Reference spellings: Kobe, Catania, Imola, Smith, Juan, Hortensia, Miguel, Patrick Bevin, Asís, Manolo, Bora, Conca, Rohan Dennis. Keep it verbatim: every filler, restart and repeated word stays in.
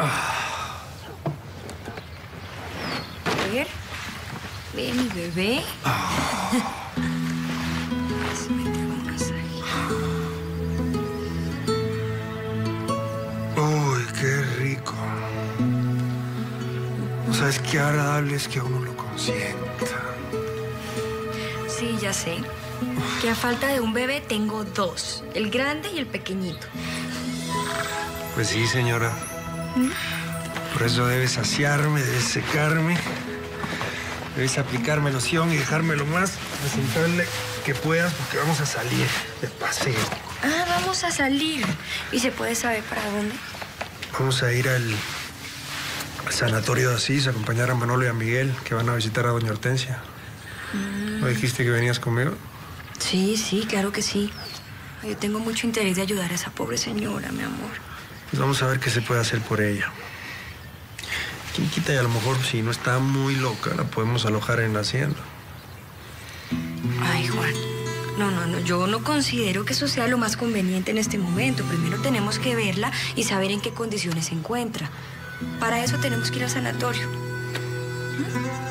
A ver. Ve, mi bebé. Eso me trae un masaje. Uy, qué rico. ¿Sabes qué agradable es que uno lo consienta? Sí, ya sé. Que a falta de un bebé tengo dos. El grande y el pequeñito. Pues sí, señora. ¿Mm? Por eso debes saciarme, debes secarme. Debes aplicarme loción y dejarme lo más presentable que puedas porque vamos a salir de paseo. Ah, vamos a salir. ¿Y se puede saber para dónde? Vamos a ir al, al sanatorio de Asís a acompañar a Manolo y a Miguel, que van a visitar a doña Hortensia. Mm. ¿No dijiste que venías conmigo? Sí, sí, claro que sí. Yo tengo mucho interés de ayudar a esa pobre señora, mi amor. Pues vamos a ver qué se puede hacer por ella. ¿Quién quita? Y a lo mejor, si no está muy loca, la podemos alojar en la hacienda. Ay, Juan. No, no, no. Yo no considero que eso sea lo más conveniente en este momento. Primero tenemos que verla y saber en qué condiciones se encuentra. Para eso tenemos que ir al sanatorio. ¿Mm?